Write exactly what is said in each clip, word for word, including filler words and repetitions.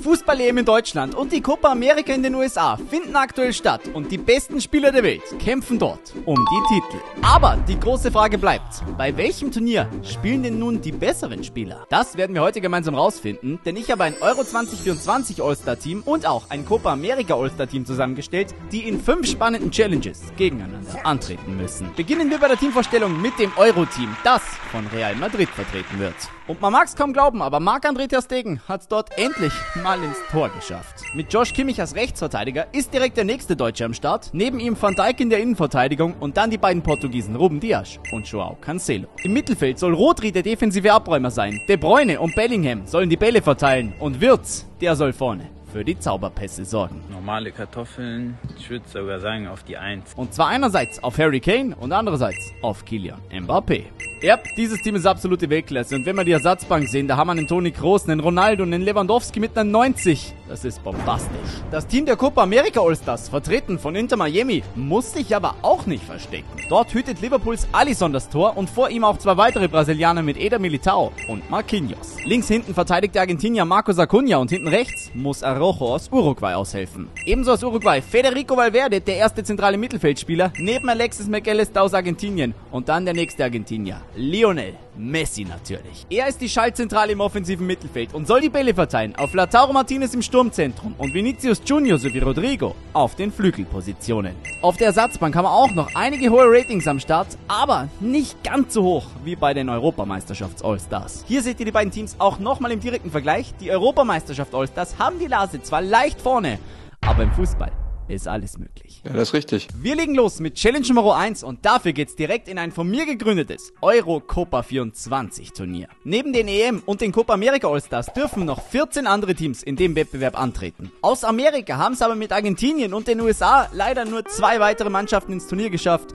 Fußball-E M in Deutschland und die Copa America in den U S A finden aktuell statt und die besten Spieler der Welt kämpfen dort um die Titel. Aber die große Frage bleibt, bei welchem Turnier spielen denn nun die besseren Spieler? Das werden wir heute gemeinsam rausfinden, denn ich habe ein Euro zwanzig vierundzwanzig All-Star-Team und auch ein Copa America All-Star-Team zusammengestellt, die in fünf spannenden Challenges gegeneinander antreten müssen. Beginnen wir bei der Teamvorstellung mit dem Euro-Team, das von Real Madrid vertreten wird. Und man mag es kaum glauben, aber Marc-André Ter Stegen hat es dort endlich mal ins Tor geschafft. Mit Josh Kimmich als Rechtsverteidiger ist direkt der nächste Deutsche am Start, neben ihm Van Dijk in der Innenverteidigung und dann die beiden Portugiesen Ruben Dias und Joao Cancelo. Im Mittelfeld soll Rodri der defensive Abräumer sein, De Bruyne und Bellingham sollen die Bälle verteilen und Wirtz, der soll vorne für die Zauberpässe sorgen. Normale Kartoffeln, ich würde sogar sagen auf die Eins. Und zwar einerseits auf Harry Kane und andererseits auf Kylian Mbappé. Ja, dieses Team ist absolute Weltklasse und wenn wir die Ersatzbank sehen, da haben wir einen Toni Kroos, einen Ronaldo und einen Lewandowski mit einer neunzig. Das ist bombastisch. Das Team der Copa America All-Stars, vertreten von Inter Miami, muss sich aber auch nicht verstecken. Dort hütet Liverpools Alisson das Tor und vor ihm auch zwei weitere Brasilianer mit Eder Militao und Marquinhos. Links hinten verteidigt der Argentinier Marcos Acuña und hinten rechts muss Arojo aus Uruguay aushelfen. Ebenso aus Uruguay Federico Valverde, der erste zentrale Mittelfeldspieler, neben Alexis McAllister aus Argentinien und dann der nächste Argentinier, Lionel Messi natürlich. Er ist die Schaltzentrale im offensiven Mittelfeld und soll die Bälle verteilen auf Lautaro Martinez im Sturmzentrum und Vinicius Junior sowie Rodrigo auf den Flügelpositionen. Auf der Ersatzbank haben wir auch noch einige hohe Ratings am Start, aber nicht ganz so hoch wie bei den Europameisterschafts-Allstars. Hier seht ihr die beiden Teams auch nochmal im direkten Vergleich. Die Europameisterschaft-Allstars haben die Lase zwar leicht vorne, aber im Fußball ist alles möglich. Ja, das ist richtig. Wir legen los mit Challenge Nummer eins und dafür geht's direkt in ein von mir gegründetes Euro Copa vierundzwanzig Turnier. Neben den E M und den Copa America All-Stars dürfen noch vierzehn andere Teams in dem Wettbewerb antreten. Aus Amerika haben es aber mit Argentinien und den U S A leider nur zwei weitere Mannschaften ins Turnier geschafft,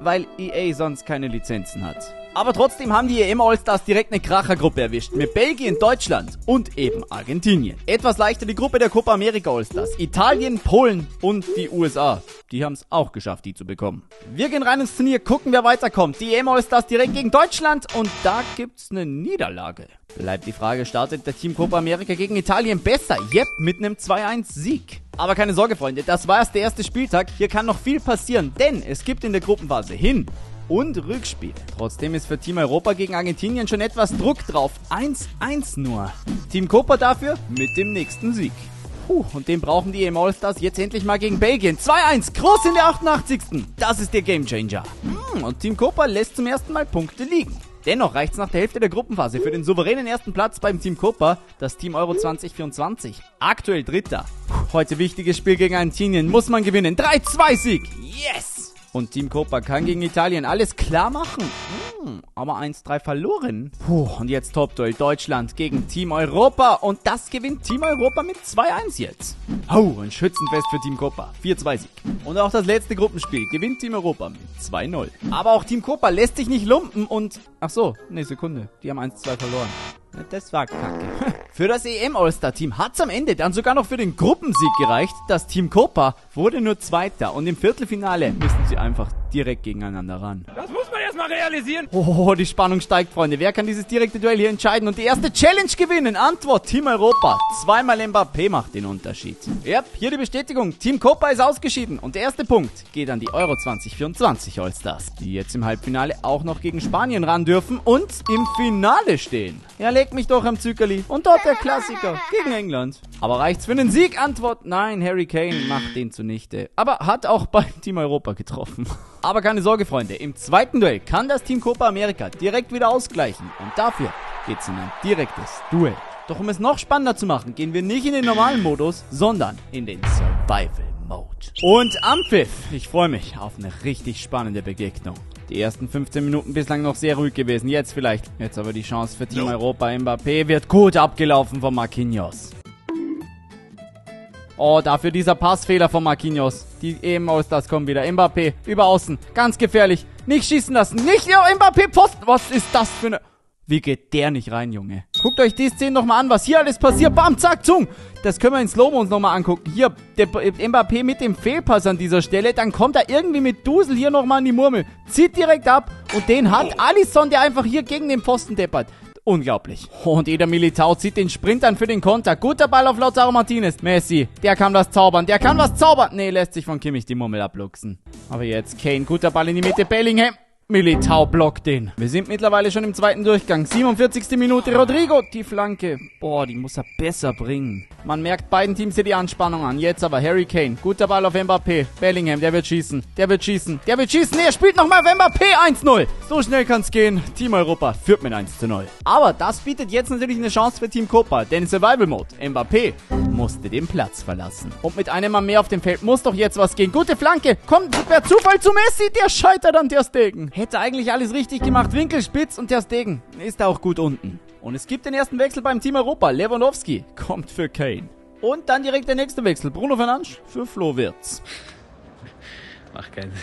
weil E A sonst keine Lizenzen hat. Aber trotzdem haben die E M All-Stars direkt eine Krachergruppe erwischt, mit Belgien, Deutschland und eben Argentinien. Etwas leichter die Gruppe der Copa America All-Stars, Italien, Polen und die U S A. Die haben es auch geschafft, die zu bekommen. Wir gehen rein ins Turnier, gucken wer weiterkommt. Die E M All-Stars direkt gegen Deutschland und da gibt's eine Niederlage. Bleibt die Frage, startet der Team Copa America gegen Italien besser? Yep, mit einem zwei eins Sieg. Aber keine Sorge Freunde, das war erst der erste Spieltag. Hier kann noch viel passieren, denn es gibt in der Gruppenphase hin und Rückspiel. Trotzdem ist für Team Europa gegen Argentinien schon etwas Druck drauf. eins eins nur. Team Copa dafür mit dem nächsten Sieg. Puh, und den brauchen die E M All-Stars jetzt endlich mal gegen Belgien. zwei eins, Kroos in der achtundachtzigsten Das ist der Gamechanger. Hm, und Team Copa lässt zum ersten Mal Punkte liegen. Dennoch reicht's nach der Hälfte der Gruppenphase für den souveränen ersten Platz beim Team Copa, das Team Euro zwanzig vierundzwanzig. Aktuell Dritter. Puh, heute wichtiges Spiel gegen Argentinien, muss man gewinnen. drei zwei Sieg, yes! Und Team Copa kann gegen Italien alles klar machen. Hm, aber eins drei verloren. Puh, und jetzt Top-Duell Deutschland gegen Team Europa. Und das gewinnt Team Europa mit zwei eins jetzt. Oh, ein Schützenfest für Team Copa. vier zwei Sieg. Und auch das letzte Gruppenspiel gewinnt Team Europa mit zwei null. Aber auch Team Copa lässt sich nicht lumpen und... Ach so, ne Sekunde. Die haben eins zwei verloren. Das war kacke. Für das E M All-Star-Team hat's am Ende dann sogar noch für den Gruppensieg gereicht. Das Team Copa wurde nur Zweiter und im Viertelfinale müssen sie einfach direkt gegeneinander ran. Das muss man erstmal realisieren. Oh, die Spannung steigt, Freunde. Wer kann dieses direkte Duell hier entscheiden und die erste Challenge gewinnen? Antwort, Team Europa. Zweimal Mbappé macht den Unterschied. Ja, hier die Bestätigung. Team Copa ist ausgeschieden und der erste Punkt geht an die Euro zwanzig vierundzwanzig All-Stars, die jetzt im Halbfinale auch noch gegen Spanien ran dürfen und im Finale stehen. Ja, leg mich doch am Zückerli. Und dort der Klassiker gegen England. Aber reicht's für einen Sieg? Antwort, nein, Harry Kane macht den zunichte. Aber hat auch beim Team Europa getroffen. Aber keine Sorge, Freunde, im zweiten Duell kann das Team Copa America direkt wieder ausgleichen. Und dafür geht's in ein direktes Duell. Doch um es noch spannender zu machen, gehen wir nicht in den normalen Modus, sondern in den Survival-Mode. Und am Pfiff, ich freue mich auf eine richtig spannende Begegnung. Die ersten fünfzehn Minuten bislang noch sehr ruhig gewesen, jetzt vielleicht. Jetzt aber die Chance für Team Europa. Mbappé wird gut abgelaufen von Marquinhos. Oh, dafür dieser Passfehler von Marquinhos. Die E M All-Stars kommen wieder. Mbappé, über außen. Ganz gefährlich. Nicht schießen lassen. Nicht, ja, Mbappé, Post. Was ist das für eine... Wie geht der nicht rein, Junge? Guckt euch die Szene nochmal an, was hier alles passiert. Bam, zack, zung. Das können wir in Slow-Mo uns nochmal angucken. Hier, der Mbappé mit dem Fehlpass an dieser Stelle. Dann kommt er irgendwie mit Dusel hier nochmal an die Murmel. Zieht direkt ab. Und den hat Alisson, der einfach hier gegen den Pfosten deppert. Unglaublich. Und Eder Militao zieht den Sprint an für den Konter. Guter Ball auf Lautaro Martinez. Messi, der kann was zaubern, der kann was zaubern. Nee, lässt sich von Kimmich die Mummel abluchsen. Aber jetzt Kane, guter Ball in die Mitte, Bellingham. Militao blockt den. Wir sind mittlerweile schon im zweiten Durchgang. siebenundvierzigste Minute, Rodrigo, die Flanke. Boah, die muss er besser bringen. Man merkt beiden Teams hier die Anspannung an. Jetzt aber Harry Kane, guter Ball auf Mbappé. Bellingham, der wird schießen, der wird schießen, der wird schießen. Er spielt nochmal auf Mbappé, eins zu null. So schnell kann's gehen. Team Europa führt mit eins zu null. Aber das bietet jetzt natürlich eine Chance für Team Copa, denn Survival Mode, Mbappé musste den Platz verlassen. Und mit einem Mann mehr auf dem Feld muss doch jetzt was gehen. Gute Flanke, kommt per Zufall zu Messi, der scheitert an Ter Stegen. Hätte eigentlich alles richtig gemacht. Winkelspitz und Ter Stegen ist da auch gut unten. Und es gibt den ersten Wechsel beim Team Europa. Lewandowski kommt für Kane. Und dann direkt der nächste Wechsel. Bruno Fernandes für Flo Wirtz. Macht keinen Sinn.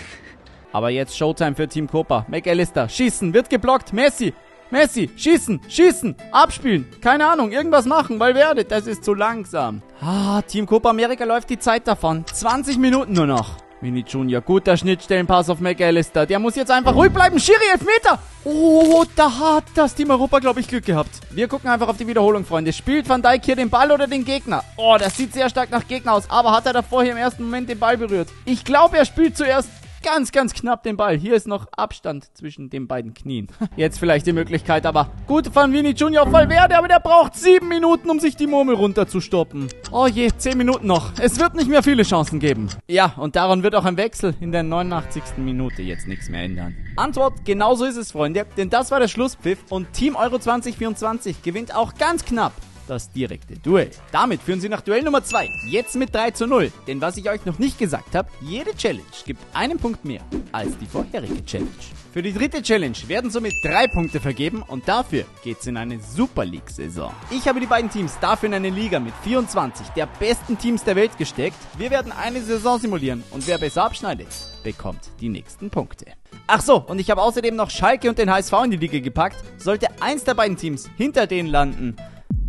Aber jetzt Showtime für Team Copa. McAllister, schießen, wird geblockt. Messi, Messi, schießen, schießen, abspielen. Keine Ahnung, irgendwas machen, Valverde, das ist zu langsam. Ah, Team Copa America läuft die Zeit davon. zwanzig Minuten nur noch. Vinicius Junior, guter Schnittstellenpass auf McAllister. Der muss jetzt einfach ruhig bleiben. Schiri, Elfmeter. Oh, da hat das Team Europa, glaube ich, Glück gehabt. Wir gucken einfach auf die Wiederholung, Freunde. Spielt Van Dijk hier den Ball oder den Gegner? Oh, das sieht sehr stark nach Gegner aus. Aber hat er davor hier im ersten Moment den Ball berührt? Ich glaube, er spielt zuerst ganz, ganz knapp den Ball. Hier ist noch Abstand zwischen den beiden Knien. Jetzt vielleicht die Möglichkeit, aber gut von Vinicius Junior auf Valverde, aber der braucht sieben Minuten, um sich die Murmel runterzustoppen. Oh je, zehn Minuten noch. Es wird nicht mehr viele Chancen geben. Ja, und daran wird auch ein Wechsel in der neunundachtzigsten Minute jetzt nichts mehr ändern. Antwort, genauso ist es, Freunde, denn das war der Schlusspfiff und Team Euro zwanzig vierundzwanzig gewinnt auch ganz knapp das direkte Duell. Damit führen sie nach Duell Nummer zwei, jetzt mit drei zu null. Denn was ich euch noch nicht gesagt habe, jede Challenge gibt einen Punkt mehr als die vorherige Challenge. Für die dritte Challenge werden somit drei Punkte vergeben und dafür geht's in eine Super League-Saison. Ich habe die beiden Teams dafür in eine Liga mit vierundzwanzig der besten Teams der Welt gesteckt. Wir werden eine Saison simulieren und wer besser abschneidet, bekommt die nächsten Punkte. Ach so, und ich habe außerdem noch Schalke und den H S V in die Liga gepackt. Sollte eins der beiden Teams hinter denen landen,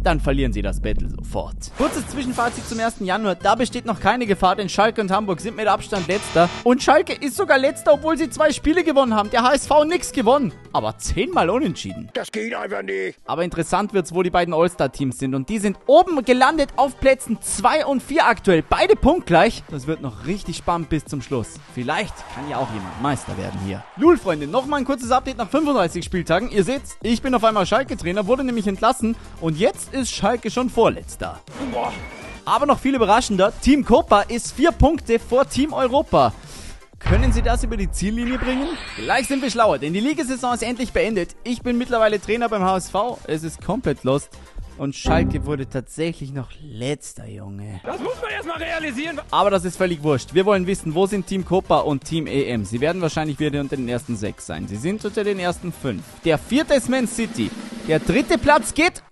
dann verlieren sie das Battle sofort. Kurzes Zwischenfazit zum ersten Januar. Da besteht noch keine Gefahr, denn Schalke und Hamburg sind mit Abstand letzter. Und Schalke ist sogar letzter, obwohl sie zwei Spiele gewonnen haben. Der H S V nix gewonnen, aber zehnmal unentschieden. Das geht einfach nicht. Aber interessant wird's, wo die beiden All-Star-Teams sind. Und die sind oben gelandet auf Plätzen zwei und vier aktuell. Beide punktgleich. Das wird noch richtig spannend bis zum Schluss. Vielleicht kann ja auch jemand Meister werden hier. Lul, Freunde, nochmal ein kurzes Update nach fünfunddreißig Spieltagen. Ihr seht's, ich bin auf einmal Schalke-Trainer, wurde nämlich entlassen. Und jetzt ist Schalke schon vorletzter. Boah. Aber noch viel überraschender, Team Copa ist vier Punkte vor Team Europa. Können sie das über die Ziellinie bringen? Gleich sind wir schlauer, denn die Ligasaison ist endlich beendet. Ich bin mittlerweile Trainer beim H S V, es ist komplett lost. Und Schalke wurde tatsächlich noch letzter, Junge. Das muss man erstmal realisieren. Aber das ist völlig wurscht. Wir wollen wissen, wo sind Team Copa und Team E M? Sie werden wahrscheinlich wieder unter den ersten sechs sein. Sie sind unter den ersten fünf. Der vierte ist Man City. Der dritte Platz geht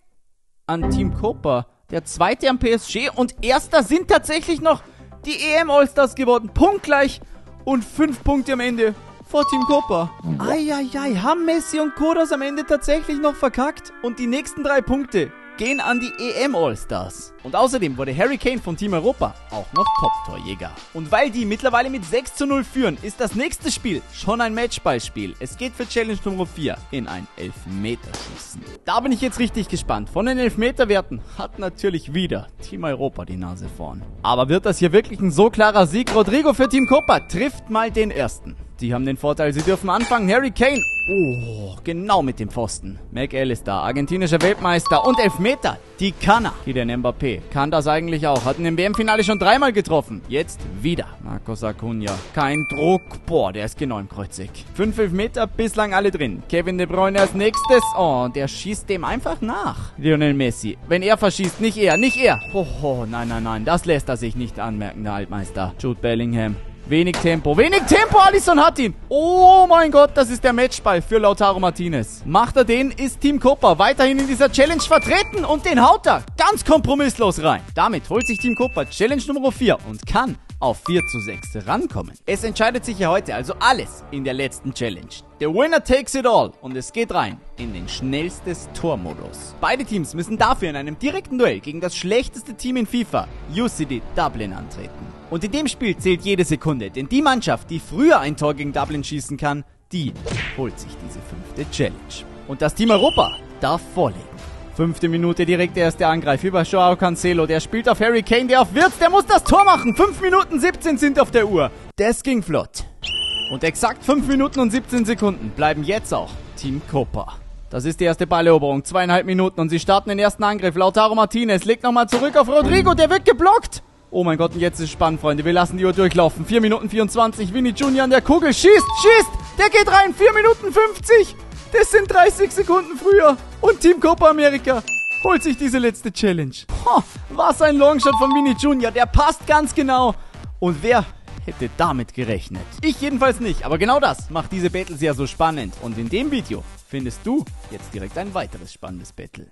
an Team Copa, der zweite am P S G und erster sind tatsächlich noch die E M Allstars geworden. Punktgleich und fünf Punkte am Ende vor Team Copa. Eieiei, haben Messi und Co. am Ende tatsächlich noch verkackt und die nächsten drei Punkte gehen an die E M Allstars. Und außerdem wurde Harry Kane von Team Europa auch noch Top-Torjäger. Und weil die mittlerweile mit sechs zu null führen, ist das nächste Spiel schon ein Matchballspiel. Es geht für Challenge Nummer vier in ein Elfmeterschießen. Da bin ich jetzt richtig gespannt. Von den Elfmeterwerten hat natürlich wieder Team Europa die Nase vorn. Aber wird das hier wirklich ein so klarer Sieg? Rodrigo für Team Copa trifft mal den ersten. Die haben den Vorteil, sie dürfen anfangen. Harry Kane. Oh, genau mit dem Pfosten. McAllister, argentinischer Weltmeister und Elfmeter. Die kann er. Kylian Mbappé kann das eigentlich auch. Hat in dem W M-Finale schon dreimal getroffen. Jetzt wieder. Marcos Acuña. Kein Druck. Boah, der ist geneumkreuzig. Fünf Elfmeter, bislang alle drin. Kevin De Bruyne als nächstes. Oh, und der schießt dem einfach nach. Lionel Messi. Wenn er verschießt, nicht er, nicht er. Oh, oh, nein, nein, nein. Das lässt er sich nicht anmerken, der Altmeister. Jude Bellingham. Wenig Tempo, wenig Tempo, Alisson hat ihn. Oh mein Gott, das ist der Matchball für Lautaro Martinez. Macht er den, ist Team Copa weiterhin in dieser Challenge vertreten und den haut er ganz kompromisslos rein. Damit holt sich Team Copa Challenge Nummer vier und kann auf vier zu sechs rankommen. Es entscheidet sich ja heute also alles in der letzten Challenge. The winner takes it all und es geht rein in den schnellstes Tormodus. Beide Teams müssen dafür in einem direkten Duell gegen das schlechteste Team in FIFA, U C D Dublin, antreten. Und in dem Spiel zählt jede Sekunde, denn die Mannschaft, die früher ein Tor gegen Dublin schießen kann, die holt sich diese fünfte Challenge. Und das Team Europa darf vorlegen. Fünfte Minute direkt der erste Angreif über Joao Cancelo. Der spielt auf Harry Kane, der auf Wirtz, der muss das Tor machen. fünf Minuten siebzehn sind auf der Uhr. Das ging flott. Und exakt fünf Minuten und siebzehn Sekunden bleiben jetzt auch Team Copa. Das ist die erste Balleroberung, zweieinhalb Minuten und sie starten den ersten Angriff. Lautaro Martinez legt nochmal zurück auf Rodrigo, der wird geblockt. Oh mein Gott, und jetzt ist es spannend, Freunde. Wir lassen die Uhr durchlaufen. vier Minuten vierundzwanzig, Vini Junior an der Kugel. Schießt, schießt, der geht rein. vier Minuten fünfzig. Das sind dreißig Sekunden früher. Und Team Copa America holt sich diese letzte Challenge. Boah, was ein Longshot von Vini Junior. Der passt ganz genau. Und wer hätte damit gerechnet? Ich jedenfalls nicht. Aber genau das macht diese Battles ja so spannend. Und in dem Video findest du jetzt direkt ein weiteres spannendes Battle.